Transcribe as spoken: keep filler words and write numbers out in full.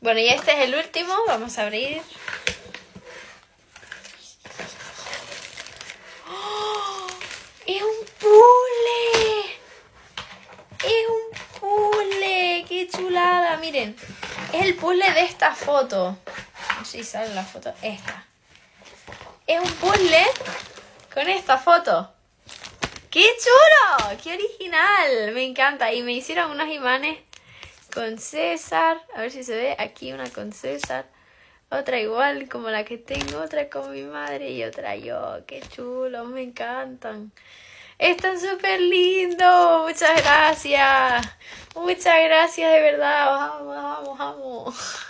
Bueno, y este es el último. Vamos a abrir. ¡Oh! ¡Es un puzzle! ¡Es un puzzle! ¡Qué chulada! Miren, es el puzzle de esta foto. No sé si sale la foto. Esta. Es un puzzle con esta foto. ¡Qué chulo! ¡Qué original! Me encanta. Y me hicieron unos imanes con César. A ver si se ve. Aquí una con César. Otra igual como la que tengo. Otra con mi madre y otra yo. ¡Qué chulo! Me encantan. Están súper lindos. Muchas gracias. Muchas gracias de verdad. Os amo, os amo, os amo.